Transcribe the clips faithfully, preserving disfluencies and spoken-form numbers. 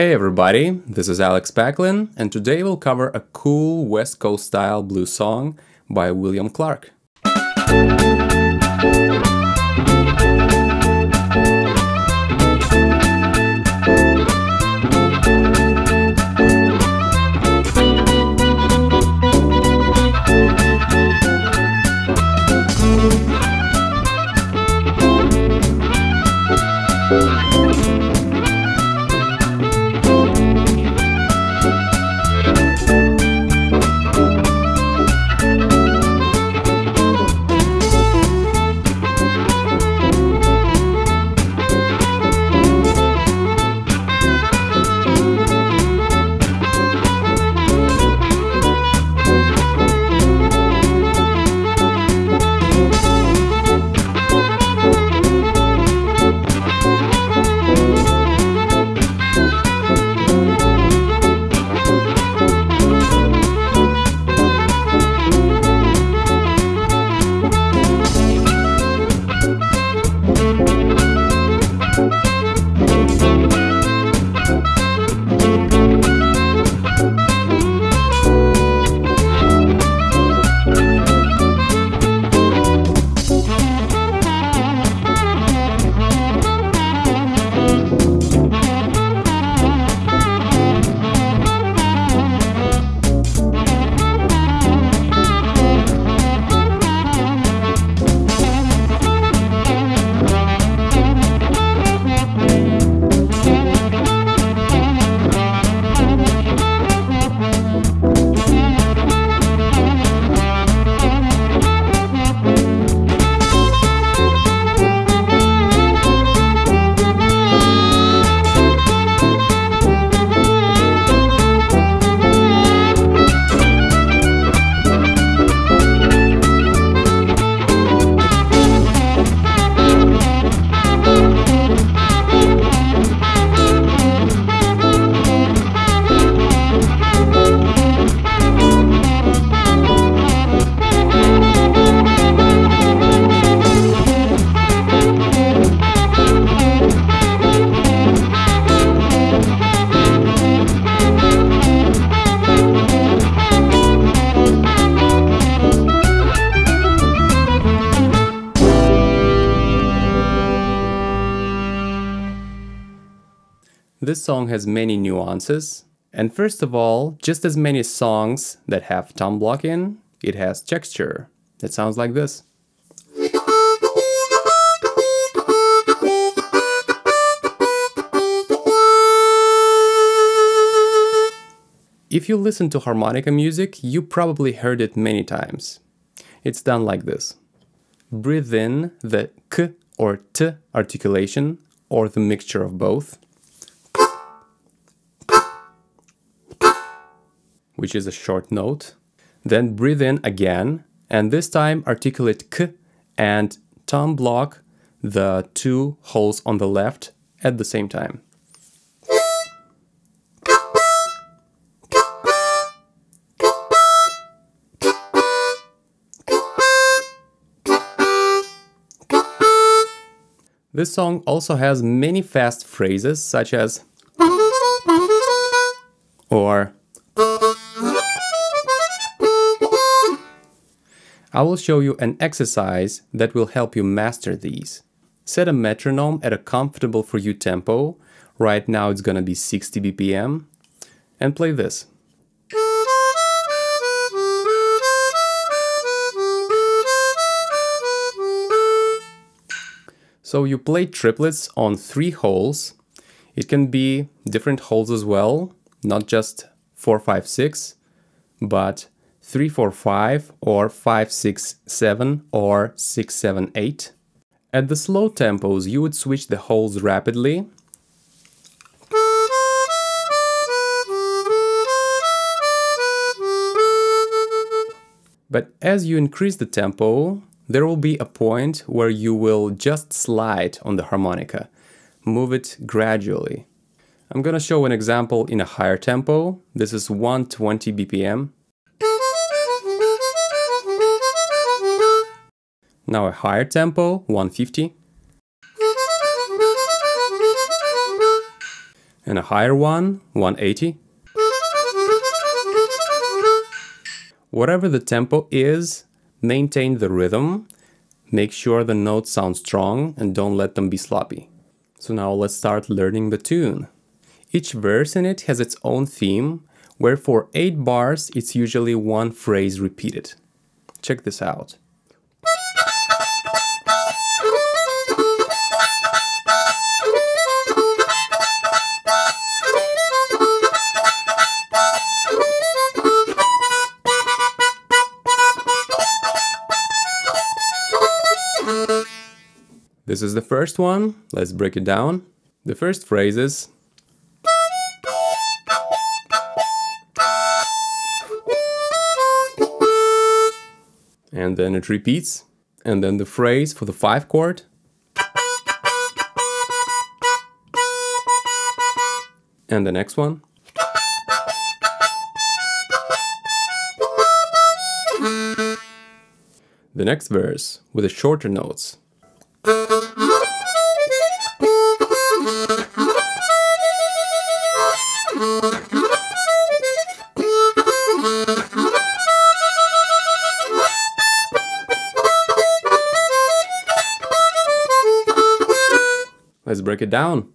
Hey everybody, this is Alex Paclin, and today we'll cover a cool West Coast style blues song by William Clark. This song has many nuances, and first of all, just as many songs that have tom blocking, it has texture that sounds like this. If you listen to harmonica music, you probably heard it many times. It's done like this. Breathe in the k or t articulation, or the mixture of both, which is a short note. Then breathe in again, and this time articulate k and tom block the two holes on the left at the same time. This song also has many fast phrases such as or. I will show you an exercise that will help you master these. Set a metronome at a comfortable for you tempo, right now it's gonna be sixty B P M, and play this. So you play triplets on three holes, it can be different holes as well, not just four, five, six, but three, four, five, or five, six, seven, or six, seven, eight. At the slow tempos, you would switch the holes rapidly. But as you increase the tempo, there will be a point where you will just slide on the harmonica. Move it gradually. I'm gonna show an example in a higher tempo. This is one twenty B P M. Now a higher tempo, one fifty. and a higher one, one eighty. Whatever the tempo is, maintain the rhythm, make sure the notes sound strong and don't let them be sloppy. So now let's start learning the tune. Each verse in it has its own theme, where for eight bars it's usually one phrase repeated. Check this out. This is the first one. Let's break it down. The first phrase is and then it repeats, and then the phrase for the five chord, and the next one, the next verse with the shorter notes. Let's break it down.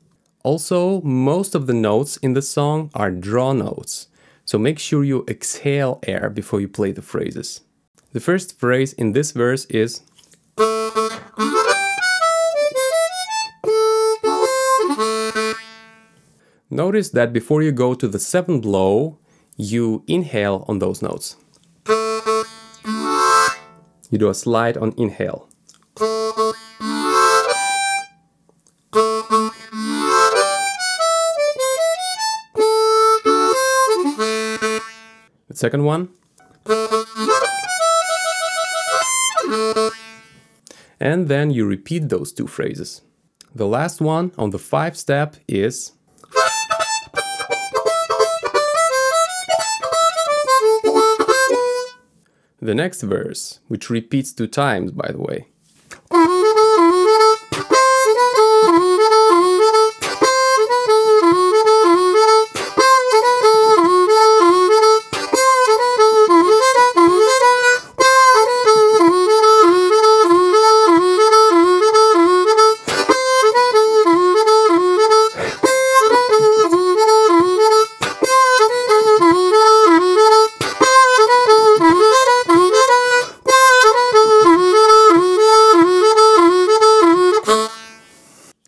Also, most of the notes in the song are draw notes, so make sure you exhale air before you play the phrases. The first phrase in this verse is notice that before you go to the seventh blow, you inhale on those notes. You do a slide on inhale. The second one. And then you repeat those two phrases. The last one on the five step is the next verse, which repeats two times, by the way.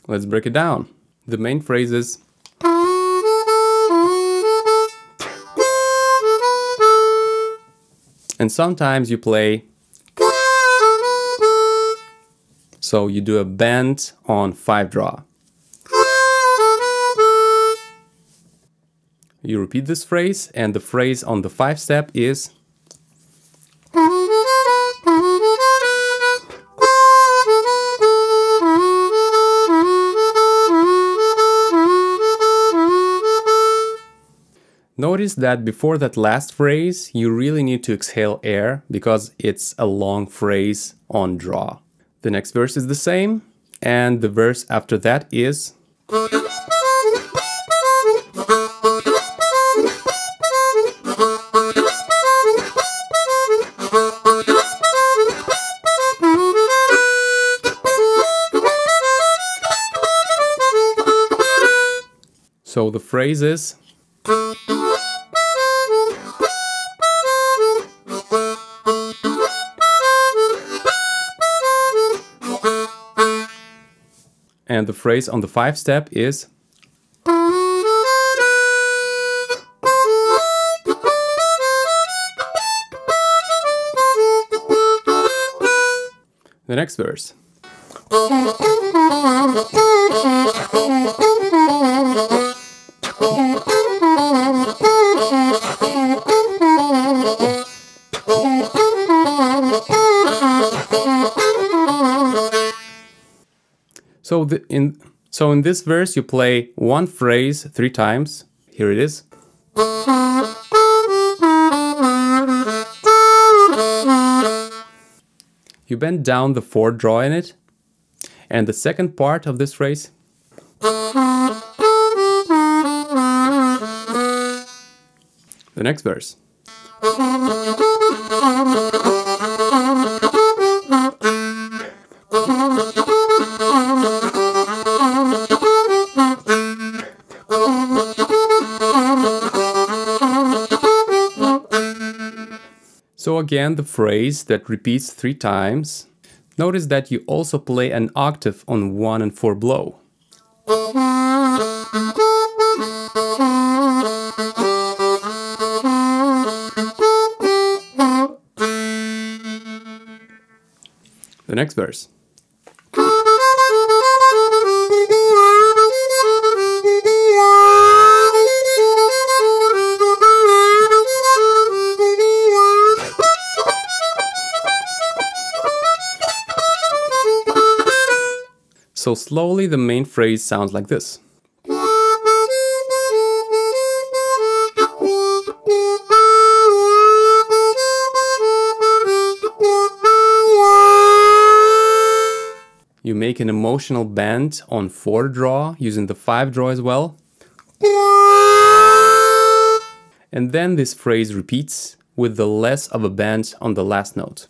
Let's break it down. The main phrase is and sometimes you play, so you do a bend on five draw. You repeat this phrase, and the phrase on the five step is notice that before that last phrase, you really need to exhale air because it's a long phrase on draw. The next verse is the same, and the verse after that is so the phrase is and the phrase on the five step is the next verse. So, the, in, so in this verse you play one phrase three times. Here it is. You bend down the fourth draw in it. And the second part of this phrase. The next verse. So again, the phrase that repeats three times. Notice that you also play an octave on one and four blow. The next verse. So slowly the main phrase sounds like this. You make an emotional bend on four draw using the five draw as well. And then this phrase repeats with the less of a bend on the last note.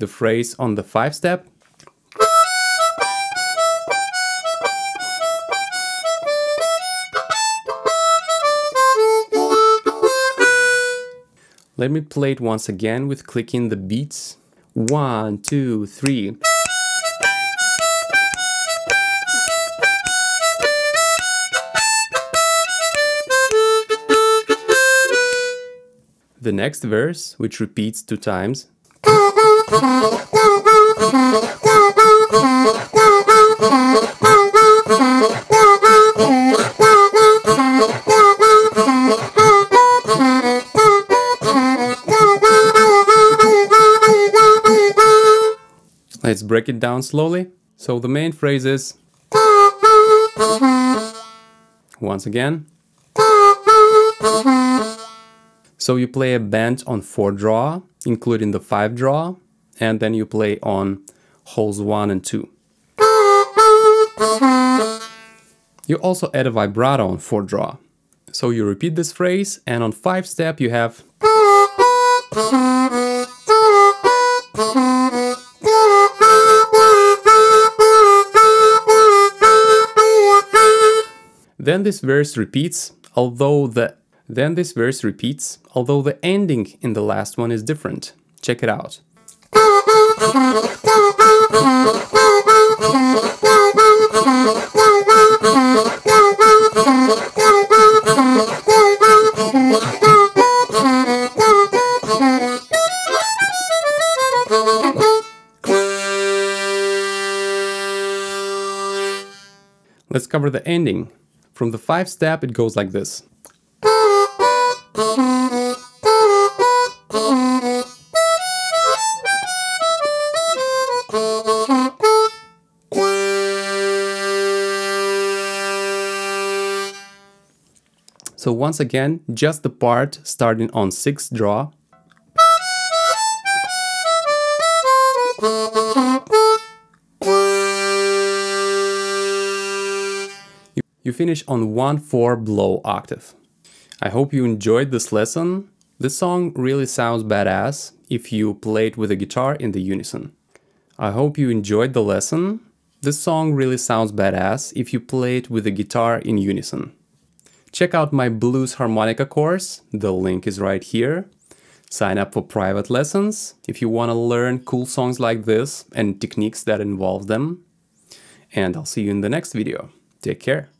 The phrase on the five step. Let me play it once again with clicking the beats. One, two, three. The next verse, which repeats two times. Let's break it down slowly. So the main phrase is, once again. So you play a bend on four draw, including the five draw, and then you play on holes one and two. You also add a vibrato on four draw. So you repeat this phrase, and on five step you have. Then this verse repeats, although the then this verse repeats, although the ending in the last one is different. Check it out. Let's cover the ending. From the five step, it goes like this. So once again, just the part starting on sixth draw. You finish on one four blow octave. I hope you enjoyed this lesson. This song really sounds badass if you play it with a guitar in the unison. I hope you enjoyed the lesson. This song really sounds badass if you play it with a guitar in unison. Check out my blues harmonica course, the link is right here. Sign up for private lessons if you want to learn cool songs like this and techniques that involve them. And I'll see you in the next video. Take care.